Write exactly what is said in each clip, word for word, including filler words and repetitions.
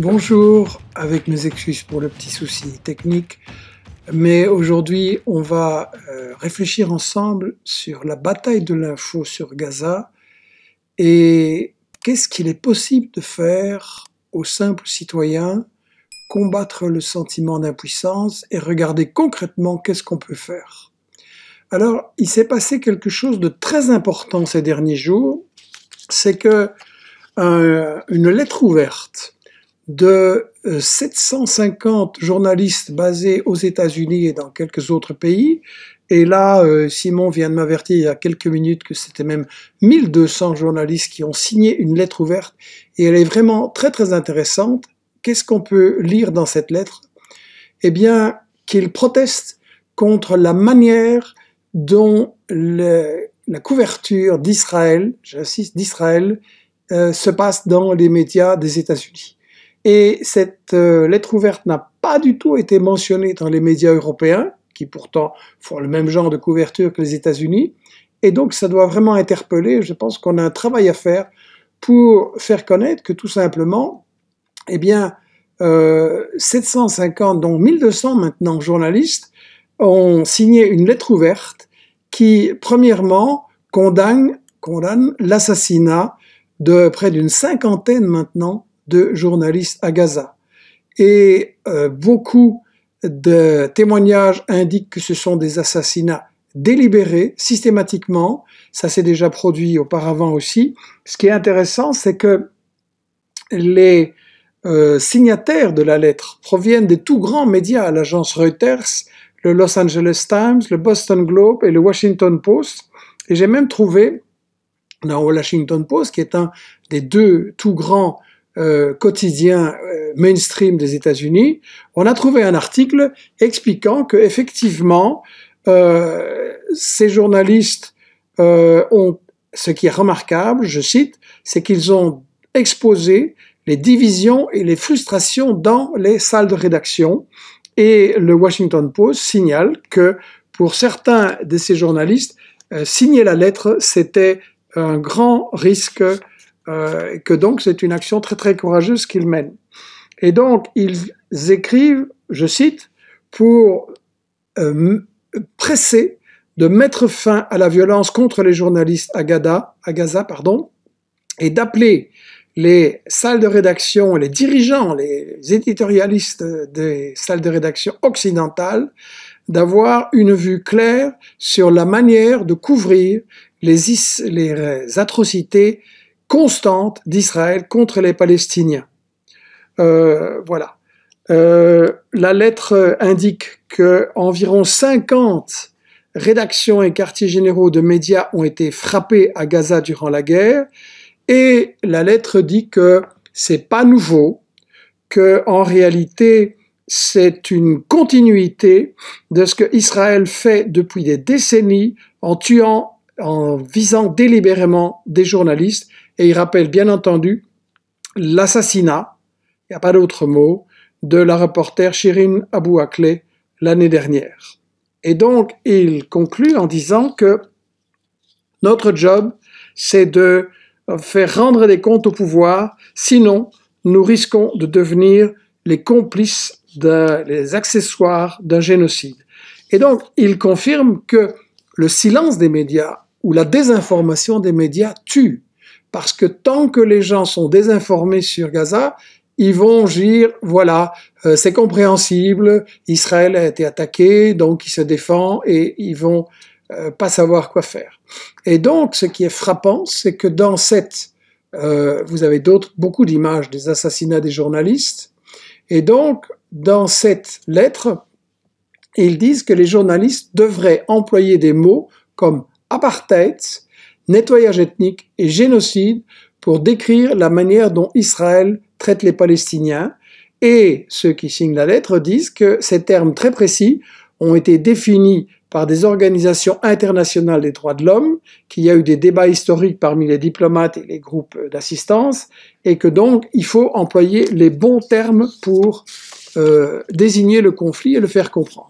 Bonjour, avec mes excuses pour le petit souci technique, mais aujourd'hui on va réfléchir ensemble sur la bataille de l'info sur Gaza et qu'est-ce qu'il est possible de faire aux simples citoyens, combattre le sentiment d'impuissance et regarder concrètement qu'est-ce qu'on peut faire. Alors il s'est passé quelque chose de très important ces derniers jours, c'est que euh, une lettre ouverte de sept cent cinquante journalistes basés aux États-Unis et dans quelques autres pays. Et là, Simon vient de m'avertir il y a quelques minutes que c'était même mille deux cents journalistes qui ont signé une lettre ouverte. Et elle est vraiment très très intéressante. Qu'est-ce qu'on peut lire dans cette lettre? Eh bien, qu'ils protestent contre la manière dont le, la couverture d'Israël, j'insiste, d'Israël, euh, se passe dans les médias des États-Unis. Et cette euh, lettre ouverte n'a pas du tout été mentionnée dans les médias européens, qui pourtant font le même genre de couverture que les États-Unis. Et donc ça doit vraiment interpeller, je pense qu'on a un travail à faire pour faire connaître que tout simplement, eh bien, euh, sept cent cinquante, donc mille deux cents maintenant journalistes, ont signé une lettre ouverte qui, premièrement, condamne, condamne l'assassinat de près d'une cinquantaine maintenant de journalistes à Gaza. Et euh, beaucoup de témoignages indiquent que ce sont des assassinats délibérés, systématiquement. Ça s'est déjà produit auparavant aussi. Ce qui est intéressant, c'est que les euh, signataires de la lettre proviennent des tout grands médias, l'agence Reuters, le Los Angeles Times, le Boston Globe et le Washington Post. Et j'ai même trouvé dans le Washington Post, qui est un des deux tout grands Euh, quotidien euh, mainstream des États-Unis, on a trouvé un article expliquant que effectivement euh, ces journalistes euh, ont, ce qui est remarquable, je cite, c'est qu'ils ont exposé les divisions et les frustrations dans les salles de rédaction. Et le Washington Post signale que pour certains de ces journalistes, euh, signer la lettre, c'était un grand risque. Euh, que donc c'est une action très très courageuse qu'ils mènent. Et donc ils écrivent, je cite, pour euh, presser de mettre fin à la violence contre les journalistes à Gaza, à Gaza pardon, et d'appeler les salles de rédaction, les dirigeants, les éditorialistes des salles de rédaction occidentales d'avoir une vue claire sur la manière de couvrir les, is, les atrocités constante d'Israël contre les Palestiniens. Euh, voilà. Euh, la lettre indique qu'environ cinquante rédactions et quartiers généraux de médias ont été frappés à Gaza durant la guerre, et la lettre dit que c'est pas nouveau, que en réalité c'est une continuité de ce que Israël fait depuis des décennies en tuant, en visant délibérément des journalistes. Et il rappelle bien entendu l'assassinat, il n'y a pas d'autre mot, de la reporter Shirin Abu l'année dernière. Et donc il conclut en disant que notre job, c'est de faire rendre des comptes au pouvoir, sinon nous risquons de devenir les complices, de, les accessoires d'un génocide. Et donc il confirme que le silence des médias ou la désinformation des médias tue. Parce que tant que les gens sont désinformés sur Gaza, ils vont dire, voilà, euh, c'est compréhensible, Israël a été attaqué, donc il se défend et ils vont euh, pas savoir quoi faire. Et donc, ce qui est frappant, c'est que dans cette, euh, vous avez d'autres, beaucoup d'images des assassinats des journalistes, et donc, dans cette lettre, ils disent que les journalistes devraient employer des mots comme « apartheid », nettoyage ethnique et génocide pour décrire la manière dont Israël traite les Palestiniens. Et ceux qui signent la lettre disent que ces termes très précis ont été définis par des organisations internationales des droits de l'homme, qu'il y a eu des débats historiques parmi les diplomates et les groupes d'assistance, et que donc il faut employer les bons termes pour euh, désigner le conflit et le faire comprendre.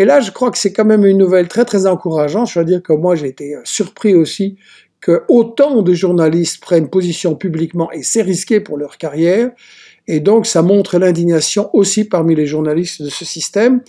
Et là, je crois que c'est quand même une nouvelle très très encourageante. Je veux dire que moi, j'ai été surpris aussi que autant de journalistes prennent position publiquement et c'est risqué pour leur carrière. Et donc, ça montre l'indignation aussi parmi les journalistes de ce système.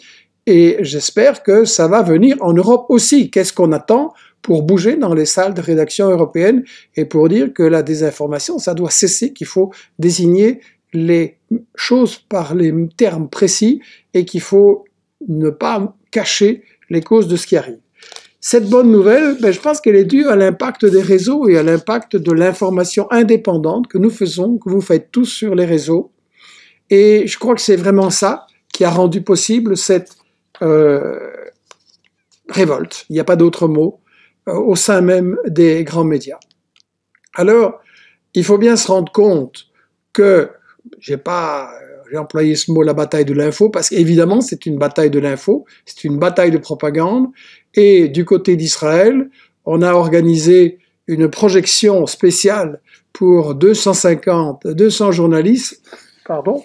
Et j'espère que ça va venir en Europe aussi. Qu'est-ce qu'on attend pour bouger dans les salles de rédaction européennes et pour dire que la désinformation, ça doit cesser, qu'il faut désigner les choses par les termes précis et qu'il faut ne pas cacher les causes de ce qui arrive. Cette bonne nouvelle, ben, je pense qu'elle est due à l'impact des réseaux et à l'impact de l'information indépendante que nous faisons, que vous faites tous sur les réseaux. Et je crois que c'est vraiment ça qui a rendu possible cette euh, révolte, il n'y a pas d'autre mot, euh, au sein même des grands médias. Alors, il faut bien se rendre compte que, j'ai pas... J'ai employé ce mot, la bataille de l'info, parce qu'évidemment, c'est une bataille de l'info, c'est une bataille de propagande. Et du côté d'Israël, on a organisé une projection spéciale pour deux cent cinquante, deux cents journalistes, pardon,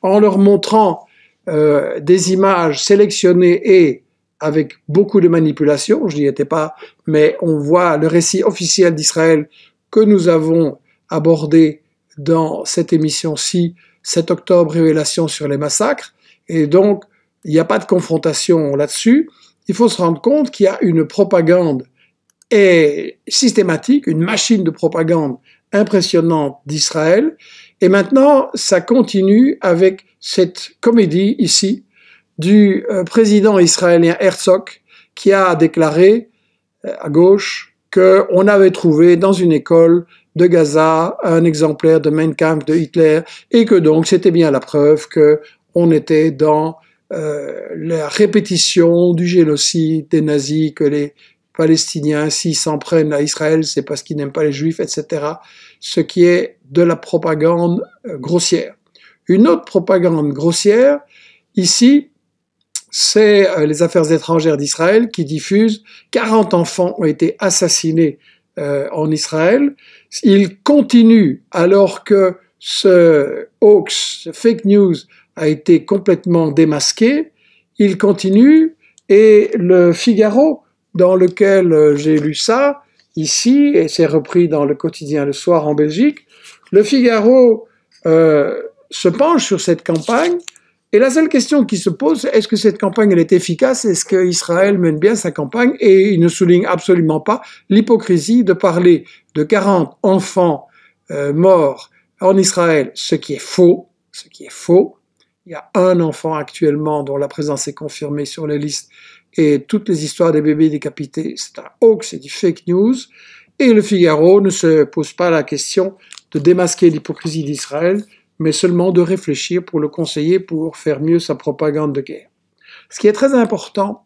en leur montrant euh, des images sélectionnées et avec beaucoup de manipulation, je n'y étais pas, mais on voit le récit officiel d'Israël que nous avons abordé dans cette émission-ci, sept octobre, révélation sur les massacres, et donc il n'y a pas de confrontation là-dessus. Il faut se rendre compte qu'il y a une propagande et systématique, une machine de propagande impressionnante d'Israël, et maintenant ça continue avec cette comédie ici du président israélien Herzog qui a déclaré à gauche qu'on avait trouvé dans une école de Gaza un exemplaire de Mein Kampf de Hitler et que donc c'était bien la preuve qu'on était dans euh, la répétition du génocide des nazis, que les Palestiniens, s'ils s'en prennent à Israël, c'est parce qu'ils n'aiment pas les Juifs, et cetera. Ce qui est de la propagande grossière. Une autre propagande grossière, ici, c'est les affaires étrangères d'Israël qui diffusent quarante enfants ont été assassinés Euh, en Israël. Il continue alors que ce hoax, ce fake news a été complètement démasqué. Il continue et le Figaro, dans lequel j'ai lu ça, ici, et c'est repris dans le quotidien Le Soir en Belgique, le Figaro euh, se penche sur cette campagne et la seule question qui se pose, est-ce que cette campagne elle est efficace? Est-ce qu'Israël mène bien sa campagne? Et il ne souligne absolument pas l'hypocrisie de parler de quarante enfants euh, morts en Israël, ce qui est faux, ce qui est faux. Il y a un enfant actuellement dont la présence est confirmée sur les listes et toutes les histoires des bébés décapités, c'est un hoax, c'est du fake news. Et le Figaro ne se pose pas la question de démasquer l'hypocrisie d'Israël, mais seulement de réfléchir pour le conseiller pour faire mieux sa propagande de guerre. Ce qui est très important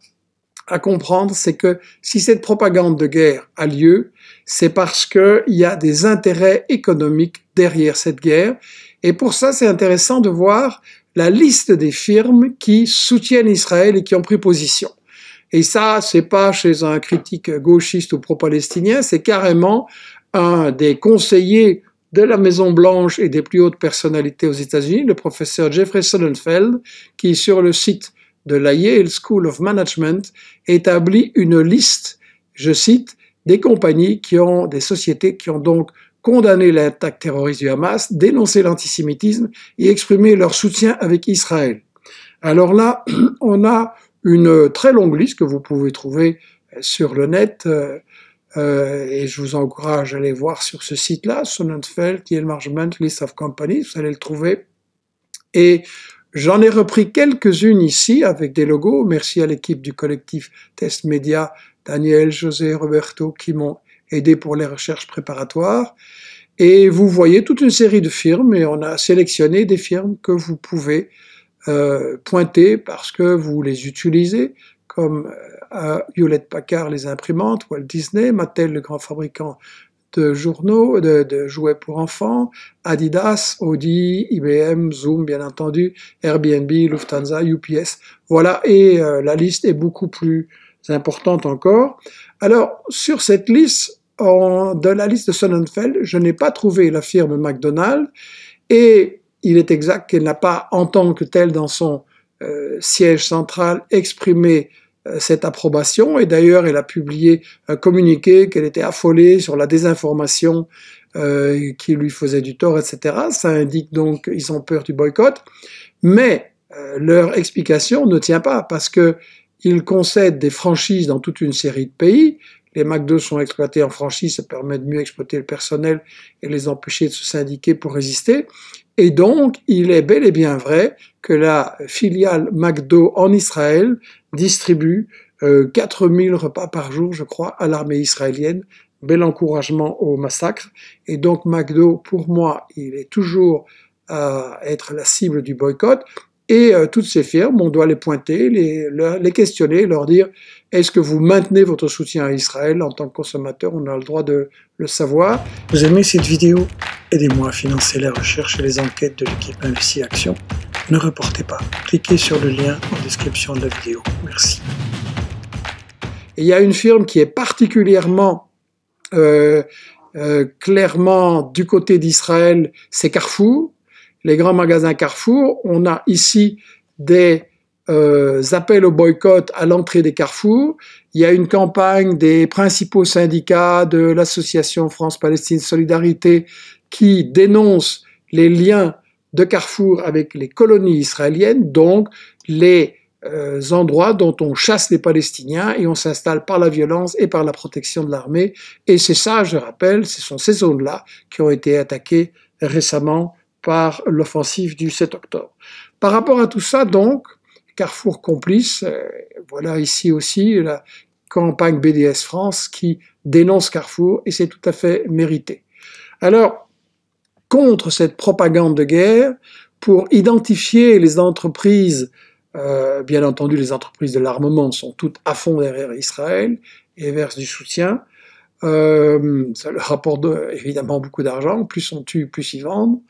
à comprendre, c'est que si cette propagande de guerre a lieu, c'est parce qu'il y a des intérêts économiques derrière cette guerre. Et pour ça, c'est intéressant de voir la liste des firmes qui soutiennent Israël et qui ont pris position. Et ça, c'est pas chez un critique gauchiste ou pro-palestinien, c'est carrément un des conseillers de la Maison-Blanche et des plus hautes personnalités aux États-Unis, le professeur Jeffrey Sonnenfeld, qui sur le site de la Yale School of Management établit une liste, je cite, des compagnies qui ont, des sociétés qui ont donc condamné l'attaque terroriste du Hamas, dénoncé l'antisémitisme et exprimé leur soutien avec Israël. Alors là, on a une très longue liste que vous pouvez trouver sur le net, euh, Euh, et je vous encourage à aller voir sur ce site-là, Sonnenfeld, qui est le Management List of Companies, vous allez le trouver. Et j'en ai repris quelques-unes ici avec des logos. Merci à l'équipe du collectif Test Media, Daniel, José, Roberto, qui m'ont aidé pour les recherches préparatoires. Et vous voyez toute une série de firmes, et on a sélectionné des firmes que vous pouvez euh, pointer parce que vous les utilisez, comme à Hewlett-Packard, les imprimantes, Walt Disney, Mattel, le grand fabricant de journaux, de, de jouets pour enfants, Adidas, Audi, I B M, Zoom, bien entendu, Airbnb, Lufthansa, U P S. Voilà, et euh, la liste est beaucoup plus importante encore. Alors, sur cette liste, en, de la liste de Sonnenfeld, je n'ai pas trouvé la firme McDonald's, et il est exact qu'elle n'a pas, en tant que telle, dans son euh, siège central, exprimé cette approbation, et d'ailleurs elle a publié un communiqué qu'elle était affolée sur la désinformation euh, qui lui faisaient du tort, et cetera. Ça indique donc qu'ils ont peur du boycott. Mais euh, leur explication ne tient pas parce qu'ils concèdent des franchises dans toute une série de pays. Les McDo sont exploités en franchise, ça permet de mieux exploiter le personnel et les empêcher de se syndiquer pour résister. Et donc, il est bel et bien vrai que la filiale McDo en Israël distribue euh, quatre mille repas par jour, je crois, à l'armée israélienne. Bel encouragement au massacre. Et donc, McDo, pour moi, il est toujours à être la cible du boycott. Et euh, toutes ces firmes, on doit les pointer, les, les questionner, leur dire « Est-ce que vous maintenez votre soutien à Israël en tant que consommateur ?» On a le droit de le savoir. Vous aimez cette vidéo? Aidez-moi à financer la recherche et les enquêtes de l'équipe InvestigAction. Ne reportez pas. Cliquez sur le lien en description de la vidéo. Merci. Et il y a une firme qui est particulièrement euh, euh, clairement du côté d'Israël, c'est Carrefour. Les grands magasins Carrefour, on a ici des euh, appels au boycott à l'entrée des Carrefour. Il y a une campagne des principaux syndicats de l'association France-Palestine Solidarité qui dénonce les liens de Carrefour avec les colonies israéliennes, donc les euh, endroits dont on chasse les Palestiniens et on s'installe par la violence et par la protection de l'armée. Et c'est ça, je rappelle, ce sont ces zones-là qui ont été attaquées récemment par l'offensive du sept octobre. Par rapport à tout ça, donc, Carrefour complice, euh, voilà ici aussi la campagne B D S France qui dénonce Carrefour, et c'est tout à fait mérité. Alors, contre cette propagande de guerre, pour identifier les entreprises, euh, bien entendu les entreprises de l'armement sont toutes à fond derrière Israël et versent du soutien, euh, ça leur rapporte évidemment beaucoup d'argent, plus on tue, plus ils vendent.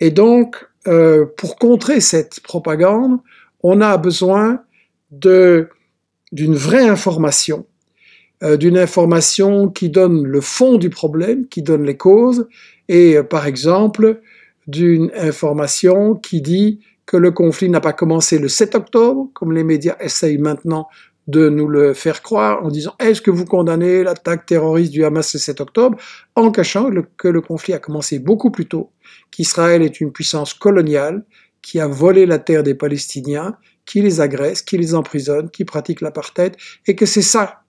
Et donc, euh, pour contrer cette propagande, on a besoin de, d'une vraie information, euh, d'une information qui donne le fond du problème, qui donne les causes, et euh, par exemple, d'une information qui dit que le conflit n'a pas commencé le sept octobre, comme les médias essayent maintenant de nous le faire croire en disant « Est-ce que vous condamnez l'attaque terroriste du Hamas le sept octobre ?» en cachant le, que le conflit a commencé beaucoup plus tôt, qu'Israël est une puissance coloniale qui a volé la terre des Palestiniens, qui les agresse, qui les emprisonne, qui pratique l'apartheid, et que c'est ça,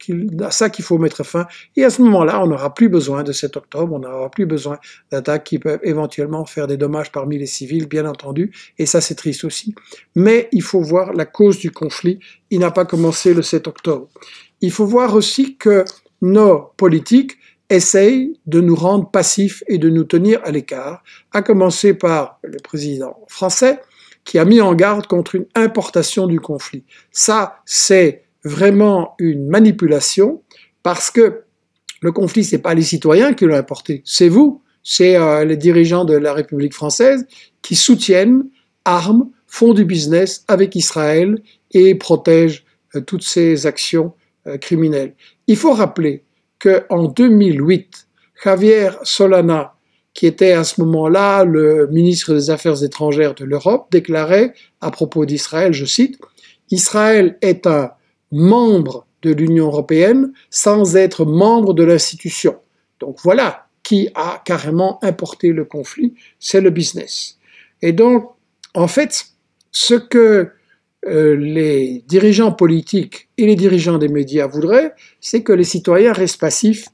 à ça qu'il faut mettre fin. Et à ce moment-là, on n'aura plus besoin de sept octobre, on n'aura plus besoin d'attaques qui peuvent éventuellement faire des dommages parmi les civils, bien entendu, et ça c'est triste aussi. Mais il faut voir la cause du conflit, il n'a pas commencé le sept octobre. Il faut voir aussi que nos politiques essayent de nous rendre passifs et de nous tenir à l'écart, à commencer par le président français, qui a mis en garde contre une importation du conflit. Ça, c'est vraiment une manipulation, parce que le conflit, ce n'est pas les citoyens qui l'ont importé, c'est vous, c'est euh, les dirigeants de la République française qui soutiennent, arment, font du business avec Israël et protègent euh, toutes ces actions euh, criminelles. Il faut rappeler qu'en deux mille huit, Javier Solana, qui était à ce moment-là le ministre des Affaires étrangères de l'Europe, déclarait à propos d'Israël, je cite, « Israël est un membre de l'Union européenne sans être membre de l'institution. » Donc voilà qui a carrément importé le conflit, c'est le business. Et donc, en fait, ce que euh, les dirigeants politiques et les dirigeants des médias voudraient, c'est que les citoyens restent passifs,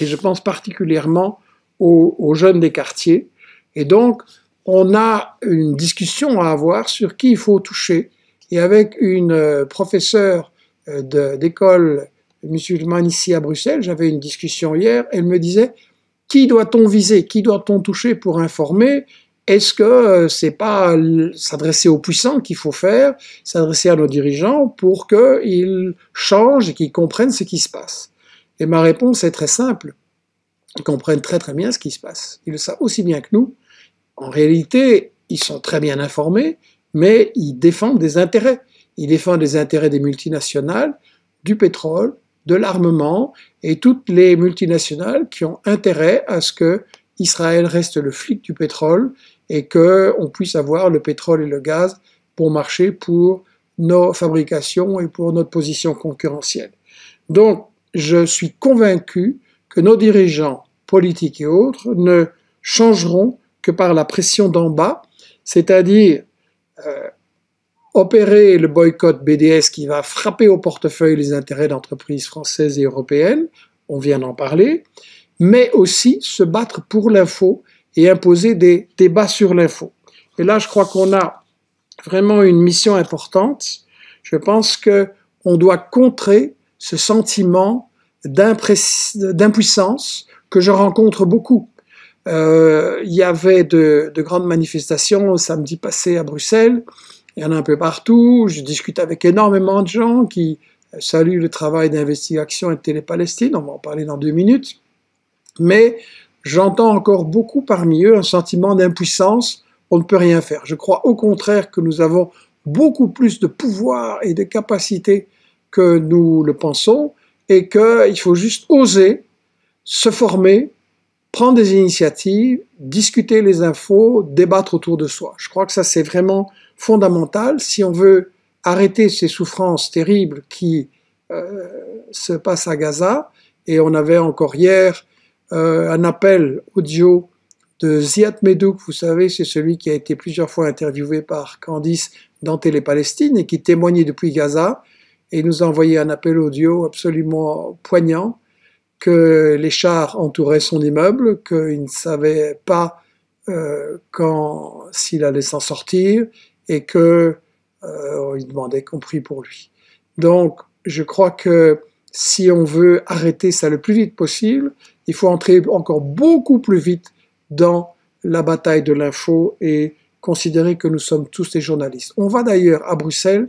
et je pense particulièrement Aux, aux jeunes des quartiers. Et donc, on a une discussion à avoir sur qui il faut toucher. Et avec une euh, professeure euh, d'école musulmane ici à Bruxelles, j'avais une discussion hier, elle me disait « Qui doit-on viser? Qui doit-on toucher pour informer? Est-ce que euh, c'est pas s'adresser aux puissants qu'il faut faire, s'adresser à nos dirigeants pour qu'ils changent et qu'ils comprennent ce qui se passe ?» Et ma réponse est très simple. Ils comprennent très très bien ce qui se passe. Ils le savent aussi bien que nous. En réalité, ils sont très bien informés, mais ils défendent des intérêts. Ils défendent les intérêts des multinationales, du pétrole, de l'armement, et toutes les multinationales qui ont intérêt à ce que Israël reste le flic du pétrole et qu'on puisse avoir le pétrole et le gaz pour marcher pour nos fabrications et pour notre position concurrentielle. Donc, je suis convaincu que nos dirigeants politiques et autres, ne changeront que par la pression d'en bas, c'est-à-dire euh, opérer le boycott B D S qui va frapper au portefeuille les intérêts d'entreprises françaises et européennes, on vient d'en parler, mais aussi se battre pour l'info et imposer des débats sur l'info. Et là, je crois qu'on a vraiment une mission importante. Je pense qu'on doit contrer ce sentiment d'impuissance que je rencontre beaucoup. Euh, il y avait de, de grandes manifestations samedi passé à Bruxelles, il y en a un peu partout, je discute avec énormément de gens qui saluent le travail d'InvestigAction et de TéléPalestine, on va en parler dans deux minutes, mais j'entends encore beaucoup parmi eux un sentiment d'impuissance, on ne peut rien faire. Je crois au contraire que nous avons beaucoup plus de pouvoir et de capacité que nous le pensons, et qu'il faut juste oser se former, prendre des initiatives, discuter les infos, débattre autour de soi. Je crois que ça, c'est vraiment fondamental. Si on veut arrêter ces souffrances terribles qui euh, se passent à Gaza, et on avait encore hier euh, un appel audio de Ziad Medouk, vous savez, c'est celui qui a été plusieurs fois interviewé par Candice dans TéléPalestine et qui témoignait depuis Gaza, et nous a envoyé un appel audio absolument poignant, que les chars entouraient son immeuble, qu'il ne savait pas euh, quand, s'il allait s'en sortir, et que euh, il demandait compris pour lui. Donc, je crois que si on veut arrêter ça le plus vite possible, il faut entrer encore beaucoup plus vite dans la bataille de l'info et considérer que nous sommes tous des journalistes. On va d'ailleurs à Bruxelles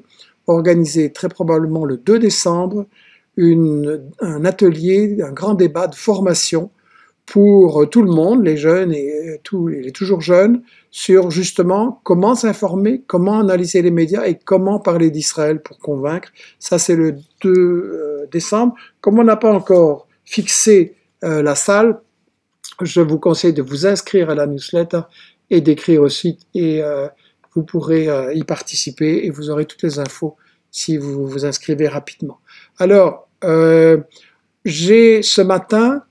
organiser très probablement le deux décembre une, un atelier, un grand débat de formation pour tout le monde, les jeunes et tout, les toujours jeunes, sur justement comment s'informer, comment analyser les médias et comment parler d'Israël pour convaincre. Ça, c'est le deux décembre. Comme on n'a pas encore fixé euh, la salle, je vous conseille de vous inscrire à la newsletter et d'écrire au site, et euh, vous pourrez euh, y participer et vous aurez toutes les infos si vous vous inscrivez rapidement. Alors, euh, j'ai ce matin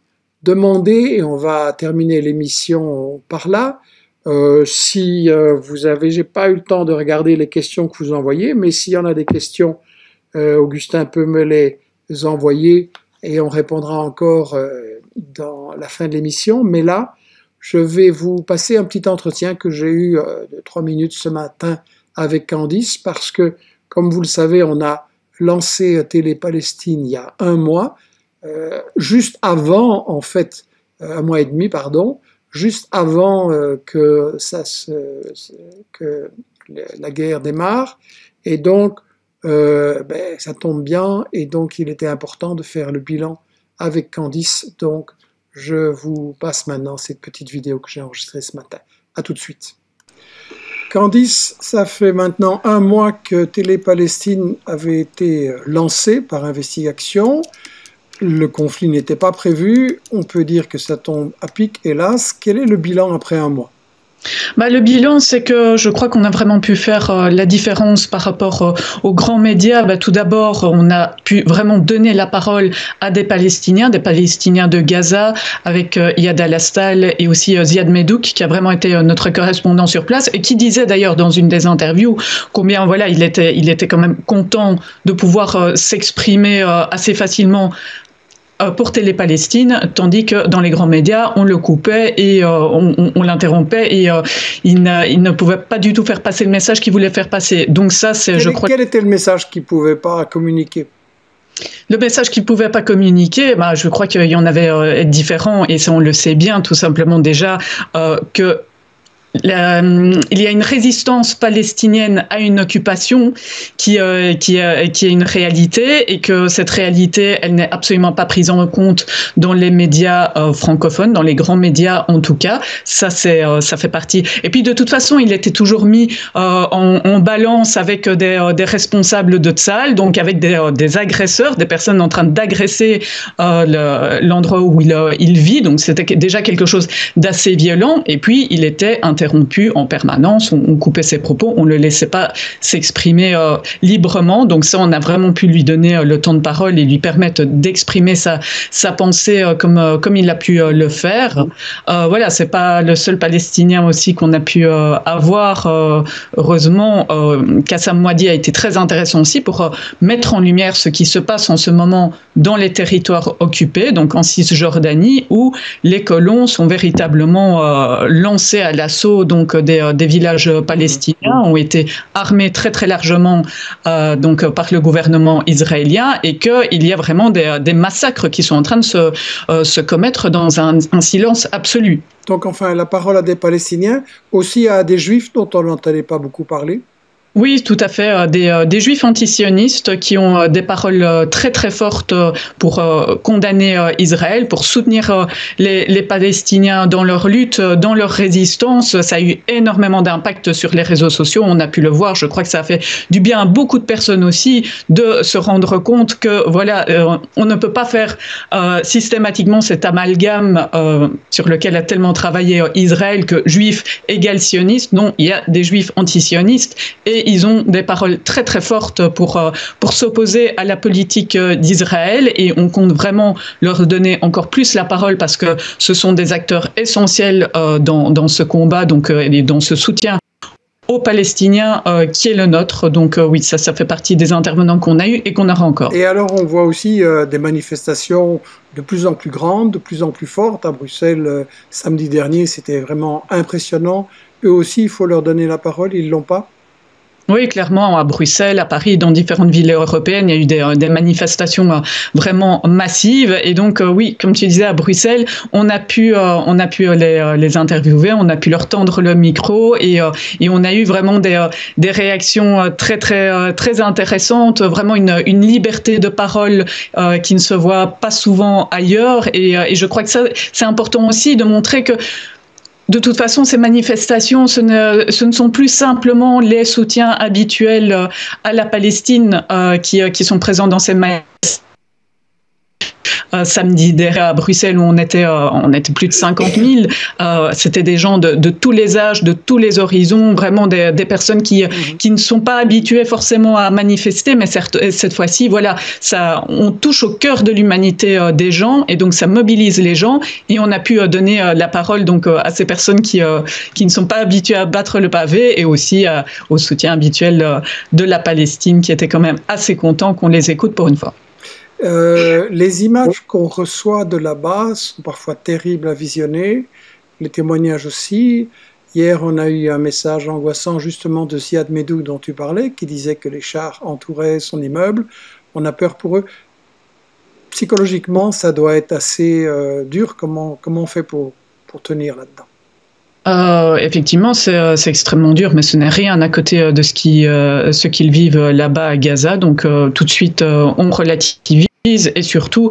demandé, et on va terminer l'émission par là, euh, si euh, vous avez, j'ai pas eu le temps de regarder les questions que vous envoyez, mais s'il y en a des questions, euh, Augustin peut me les envoyer et on répondra encore euh, dans la fin de l'émission, mais là, je vais vous passer un petit entretien que j'ai eu euh, de trois minutes ce matin avec Candice, parce que, comme vous le savez, on a lancé TéléPalestine il y a un mois, euh, juste avant, en fait, euh, un mois et demi, pardon, juste avant euh, que, ça se, que la guerre démarre, et donc, euh, ben, ça tombe bien, et donc il était important de faire le bilan avec Candice, donc je vous passe maintenant cette petite vidéo que j'ai enregistrée ce matin. À tout de suite. Candice, ça fait maintenant un mois que TéléPalestine avait été lancée par InvestigAction. Le conflit n'était pas prévu. On peut dire que ça tombe à pic, hélas. Quel est le bilan après un mois ? Bah, le bilan, c'est que je crois qu'on a vraiment pu faire euh, la différence par rapport euh, aux grands médias. Bah, tout d'abord, on a pu vraiment donner la parole à des Palestiniens, des Palestiniens de Gaza, avec euh, Yad Al-Astal et aussi euh, Ziad Medouk, qui a vraiment été euh, notre correspondant sur place et qui disait d'ailleurs dans une des interviews combien voilà, il était, il était quand même content de pouvoir euh, s'exprimer euh, assez facilement pour TéléPalestine, tandis que dans les grands médias, on le coupait et euh, on, on, on l'interrompait et euh, il, ne, il ne pouvait pas du tout faire passer le message qu'il voulait faire passer. Donc ça, c'est, je crois... Quel était le message qu'il ne pouvait pas communiquer ? Le message qu'ils ne pouvaient pas communiquer, bah, je crois qu'il y en avait euh, différents, et ça, on le sait bien, tout simplement déjà, euh, que... La, il y a une résistance palestinienne à une occupation qui, euh, qui, euh, qui est une réalité, et que cette réalité, elle n'est absolument pas prise en compte dans les médias euh, francophones, dans les grands médias en tout cas. Ça, c'est, euh, ça fait partie. Et puis de toute façon, il était toujours mis euh, en, en balance avec des, euh, des responsables de Tsahal, donc avec des, euh, des agresseurs, des personnes en train d'agresser euh, l'endroit où il, euh, il vit. Donc c'était déjà quelque chose d'assez violent. Et puis il était interrogé l'interrompait en permanence, on, on coupait ses propos, on ne le laissait pas s'exprimer euh, librement. Donc ça, on a vraiment pu lui donner euh, le temps de parole et lui permettre d'exprimer sa, sa pensée euh, comme, euh, comme il a pu euh, le faire. Euh, voilà, c'est pas le seul Palestinien aussi qu'on a pu euh, avoir. Euh, heureusement, euh, Kassam Mouadi a été très intéressant aussi pour euh, mettre en lumière ce qui se passe en ce moment dans les territoires occupés, donc en Cisjordanie, où les colons sont véritablement euh, lancés à l'assaut donc des, euh, des villages palestiniens, ont été armés très très largement euh, donc par le gouvernement israélien, et que il y a vraiment des, des massacres qui sont en train de se, euh, se commettre dans un, un silence absolu. Donc enfin la parole à des Palestiniens, aussi à des Juifs dont on n'entendait pas beaucoup parler. Oui, tout à fait. Des, des juifs antisionistes qui ont des paroles très très fortes pour condamner Israël, pour soutenir les, les Palestiniens dans leur lutte, dans leur résistance. Ça a eu énormément d'impact sur les réseaux sociaux, on a pu le voir. Je crois que ça a fait du bien à beaucoup de personnes aussi de se rendre compte que voilà, on ne peut pas faire euh, systématiquement cet amalgame euh, sur lequel a tellement travaillé Israël, que juif égale sioniste. Non, il y a des juifs antisionistes et ils ont des paroles très très fortes pour, pour s'opposer à la politique d'Israël, et on compte vraiment leur donner encore plus la parole parce que ce sont des acteurs essentiels dans, dans ce combat donc, et dans ce soutien aux Palestiniens euh, qui est le nôtre. Donc euh, oui, ça, ça fait partie des intervenants qu'on a eu et qu'on aura encore. Et alors on voit aussi euh, des manifestations de plus en plus grandes, de plus en plus fortes. À Bruxelles, euh, samedi dernier, c'était vraiment impressionnant. Eux aussi, il faut leur donner la parole, ils ne l'ont pas. Oui, clairement, à Bruxelles, à Paris, dans différentes villes européennes, il y a eu des, des manifestations vraiment massives. Et donc, oui, comme tu disais, à Bruxelles, on a pu, on a pu les, les interviewer, on a pu leur tendre le micro, et, et on a eu vraiment des, des réactions très, très, très intéressantes, vraiment une, une liberté de parole qui ne se voit pas souvent ailleurs. Et, et je crois que ça, c'est important aussi de montrer que de toute façon, ces manifestations, ce ne, ce ne sont plus simplement les soutiens habituels à la Palestine euh, qui, qui sont présents dans ces manifestations. Euh, samedi dernier à Bruxelles, où on était, euh, on était plus de cinquante mille, euh, c'était des gens de, de tous les âges, de tous les horizons, vraiment des, des personnes qui, mmh. qui ne sont pas habituées forcément à manifester, mais certes, cette fois-ci, voilà, ça, on touche au cœur de l'humanité euh, des gens, et donc ça mobilise les gens, et on a pu euh, donner euh, la parole donc, euh, à ces personnes qui, euh, qui ne sont pas habituées à battre le pavé, et aussi euh, au soutien habituel euh, de la Palestine, qui était quand même assez content qu'on les écoute pour une fois. Euh, les images qu'on reçoit de là-bas sont parfois terribles à visionner, les témoignages aussi. Hier, on a eu un message angoissant justement de Ziad Medouk dont tu parlais, qui disait que les chars entouraient son immeuble. On a peur pour eux. Psychologiquement, ça doit être assez euh, dur. Comment, comment on fait pour, pour tenir là-dedans ? Euh, effectivement, c'est extrêmement dur, mais ce n'est rien à côté de ce qui, euh, ce qu'ils vivent là-bas à Gaza. Donc, euh, tout de suite, euh, on relativise, et surtout,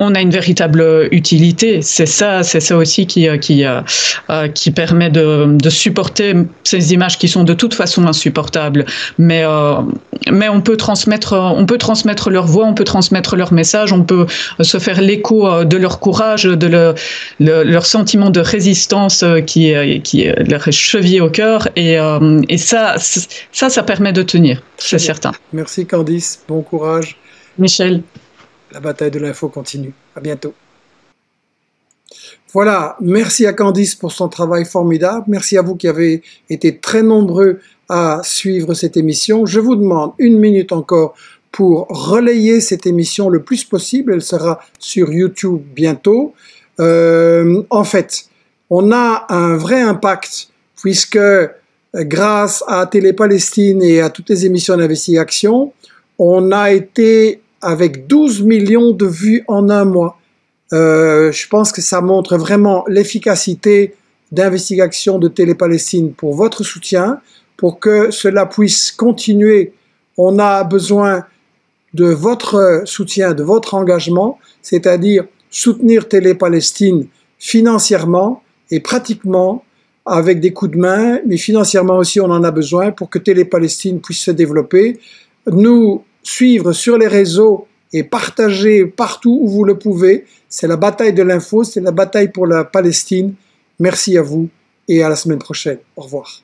on a une véritable utilité. C'est ça, c'est ça aussi qui, qui, euh, qui permet de, de supporter ces images qui sont de toute façon insupportables. Mais, euh, mais on peut transmettre, on peut transmettre leur voix, on peut transmettre leur message, on peut se faire l'écho de leur courage, de le, le, leur sentiment de résistance qui, qui leur est chevillé au cœur. Et, euh, et ça, ça, ça permet de tenir, c'est certain. Merci Candice, bon courage. Michel. La bataille de l'info continue. À bientôt. Voilà, merci à Candice pour son travail formidable. Merci à vous qui avez été très nombreux à suivre cette émission. Je vous demande une minute encore pour relayer cette émission le plus possible. Elle sera sur YouTube bientôt. Euh, en fait, on a un vrai impact puisque grâce à TéléPalestine et à toutes les émissions d'InvestigAction, on a été avec douze millions de vues en un mois. Euh, je pense que ça montre vraiment l'efficacité d'InvestigAction de TéléPalestine pour votre soutien, pour que cela puisse continuer. On a besoin de votre soutien, de votre engagement, c'est-à-dire soutenir TéléPalestine financièrement et pratiquement avec des coups de main, mais financièrement aussi on en a besoin pour que TéléPalestine puisse se développer. Nous suivre sur les réseaux et partager partout où vous le pouvez. C'est la bataille de l'info, c'est la bataille pour la Palestine. Merci à vous et à la semaine prochaine. Au revoir.